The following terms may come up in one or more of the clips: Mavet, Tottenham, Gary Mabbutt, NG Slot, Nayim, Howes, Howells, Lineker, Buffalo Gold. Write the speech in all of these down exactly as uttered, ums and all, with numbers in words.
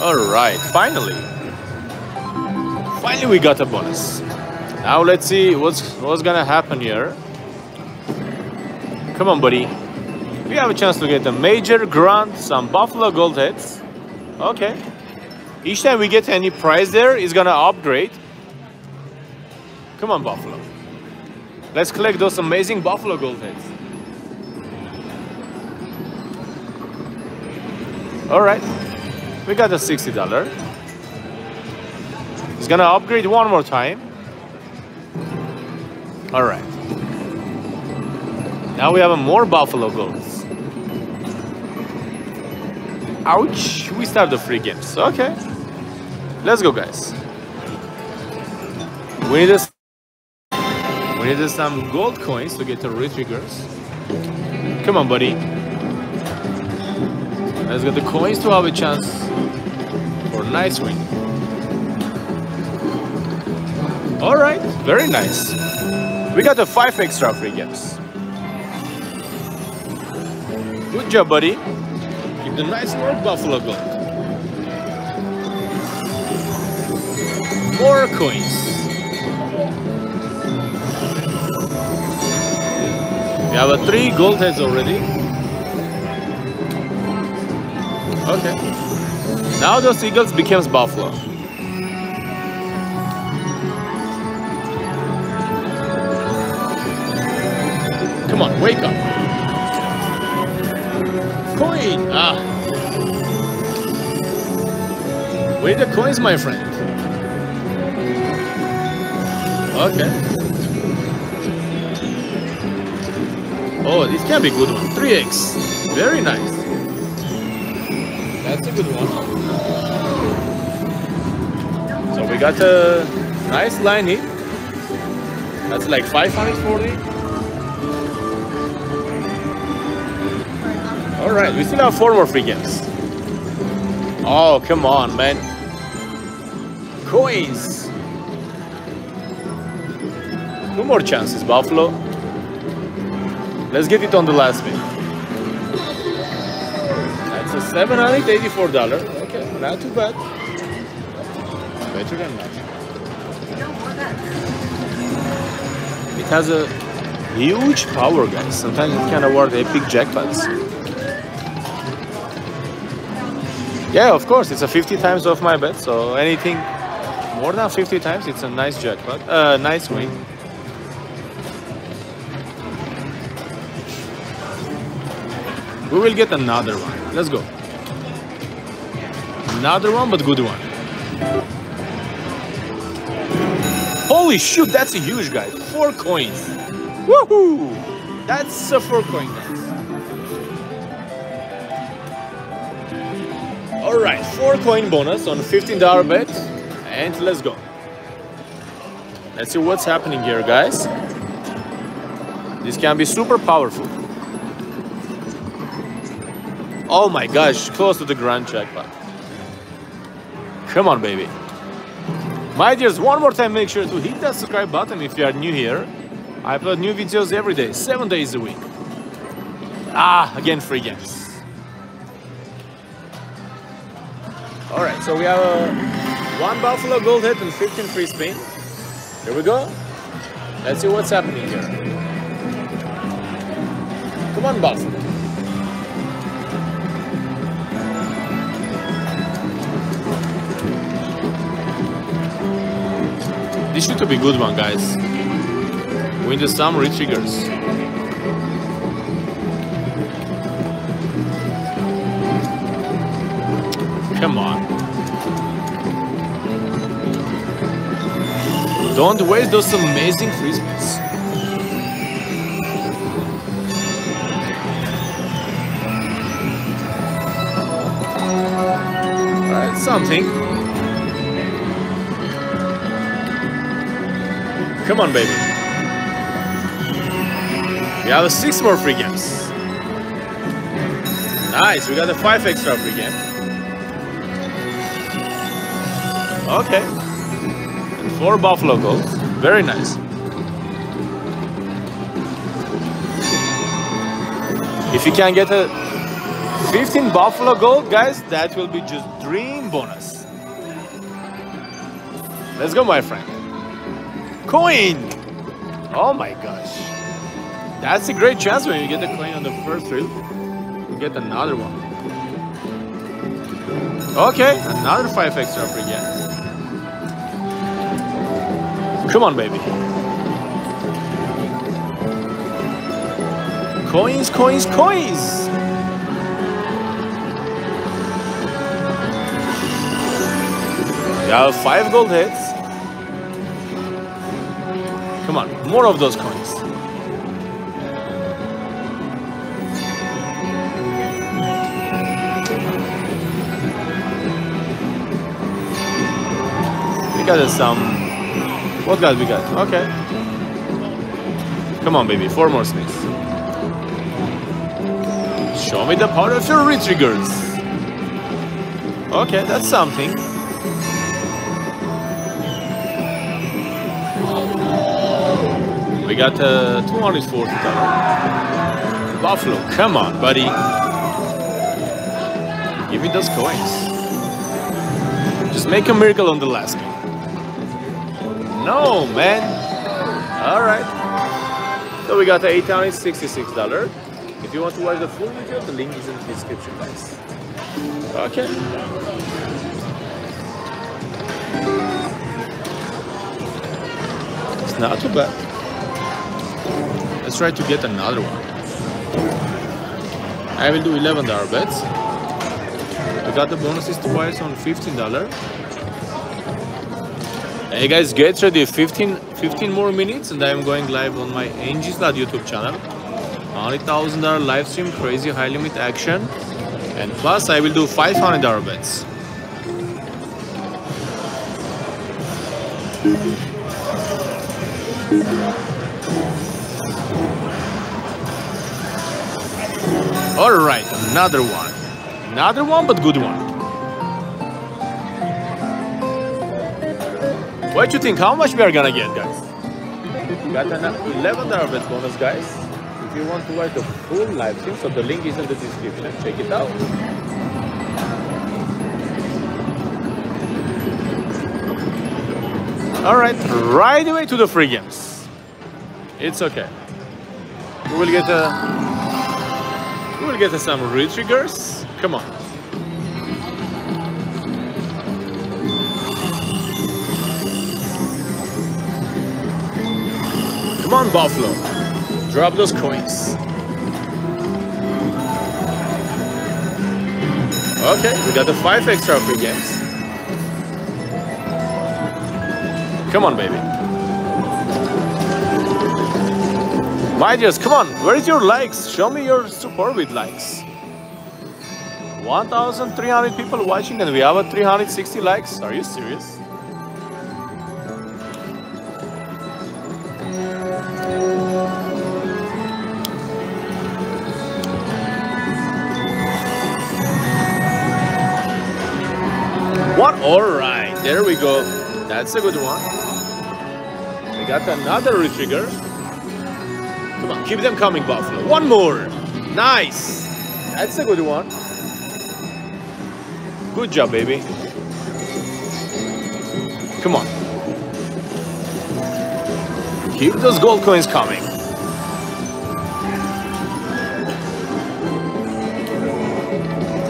Alright, finally. Finally we got a bonus. Now let's see what's what's gonna happen here. Come on, buddy. We have a chance to get a major grunt, some Buffalo Gold heads. Okay. Each time we get any prize there, it's gonna upgrade. Come on, Buffalo. Let's collect those amazing Buffalo Gold heads. Alright, we got a sixty dollars. It's gonna upgrade one more time. Alright. Now we have a more Buffalo Golds. Ouch, we start the free games. Okay. Let's go, guys. We need a We need some gold coins to get the re-triggers. Come on, buddy. Let's get the coins to have a chance for a nice win. Alright, very nice. We got the five extra free games. Good job, buddy. Keep the nice work, Buffalo Gold. More coins. We have a three gold heads already. Okay. Now those eagles becomes buffalo. Come on, wake up. Coin! Ah. Where are the coins, my friend? Okay. Oh, this can be a good one. three X. Very nice. That's a good one. So we got a nice line here. That's like five hundred forty. Alright, we still have four more free games. Oh, come on, man. Coins. Two more chances, Buffalo. Let's get it on the last bit. That's a seven hundred eighty-four dollars. Okay, not too bad. Better than nothing. It has a huge power, guys. Sometimes it can award epic jackpots. Yeah, of course, it's a fifty times off my bet. So anything more than fifty times, it's a nice jackpot. Uh, nice win. We will get another one. Let's go. Another one, but good one. Holy shoot, that's a huge guy. Four coins. Woohoo! That's a four coin, guys. Alright, four coin bonus on a fifteen dollar bet. And let's go. Let's see what's happening here, guys. This can be super powerful. Oh my gosh, close to the grand jackpot. Come on, baby. My dears, one more time, make sure to hit that subscribe button if you are new here. I upload new videos every day, seven days a week. Ah, again, free games. Alright, so we have uh, one Buffalo Gold head and fifteen free spin. Here we go. Let's see what's happening here. Come on, Buffalo. This should be a good one, guys. We need some re-triggers. Come on. Don't waste those amazing free spins. Alright, something. Come on, baby. We have six more free games. Nice, we got a five extra free game. Okay. And four Buffalo Golds. Very nice. If you can get a fifteen Buffalo Gold, guys, that will be just dream bonus. Let's go, my friend. Coin! Oh my gosh. That's a great chance when you get the coin on the first reel. You get another one. Okay, another five extra up again. Come on, baby. Coins, coins, coins! Got five gold hits. Come on, more of those coins. We got some. What guys we got? Okay. Come on, baby. Four more snakes. Show me the power of your re-triggers. Okay, that's something. We got uh, two hundred forty. Buffalo, come on, buddy. Give me those coins. Just make a miracle on the last game. No, man. All right. So we got the eight hundred sixty-six dollars. If you want to watch the full video, the link is in the description, guys. Okay. It's not too bad. Let's try to get another one. I will do eleven dollar bets. I got the bonuses twice on fifteen dollars. Hey guys, get ready. fifteen, fifteen more minutes and I'm going live on my N G Slot YouTube channel. one hundred thousand dollar live stream, crazy high limit action. And plus I will do five hundred dollar bets. All right, another one. Another one, but good one. What do you think? How much we are gonna get, guys? Got an eleven dollar bet bonus, guys. If you want to watch the full live stream, so the link is in the description. Check it out. All right, right away to the free games. It's okay. We will get a. We will get a, some re-triggers. Come on. Come on, Buffalo. Drop those coins. Okay, we got the five extra free games. Come on, baby. My dears, come on. Where is your likes? Show me your support with likes. one thousand three hundred people watching and we have a three hundred sixty likes. Are you serious? What? Alright, there we go. That's a good one. We got another re-trigger. Come on, keep them coming, Buffalo. One more. Nice. That's a good one. Good job, baby. Come on. Keep those gold coins coming.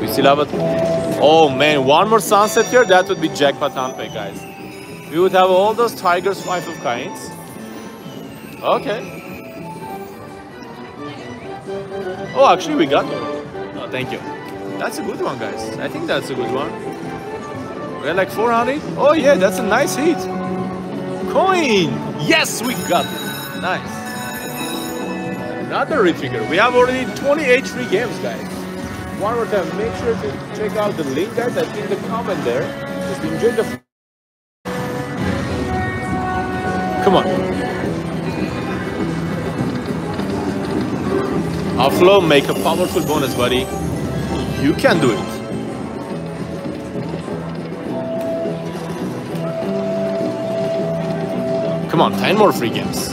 We still have it. Oh man, one more sunset here. That would be jackpot unpack, guys. We would have all those tigers, five of kinds. Okay. Oh, actually, we got it. No, thank you. That's a good one, guys. I think that's a good one. We're like four hundred. Oh, yeah, that's a nice hit. Coin. Yes, we got it. Nice. Another re-trigger. We have already twenty-eight free games, guys. One more time, make sure to check out the link, guys. I think the comment there. Just enjoy the. Come on. Buffalo, make a powerful bonus, buddy. You can do it. Come on, ten more free games.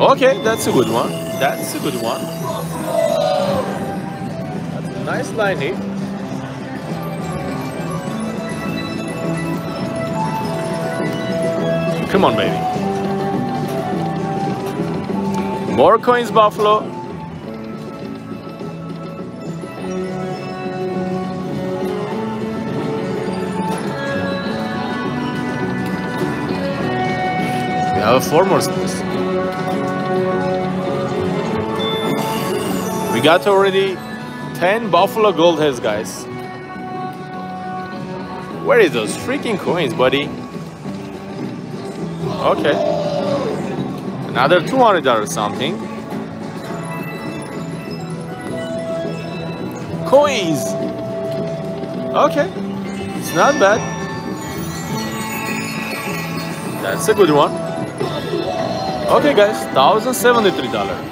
Okay, that's a good one. That's a good one. Nice line eight. Come on, baby. More coins, Buffalo. We have four more spins. We got already ten Buffalo Gold heads, guys. Where is those freaking coins, buddy? Okay. Another two hundred dollars something. Coins! Okay. It's not bad. That's a good one. Okay guys, one thousand seventy-three dollars.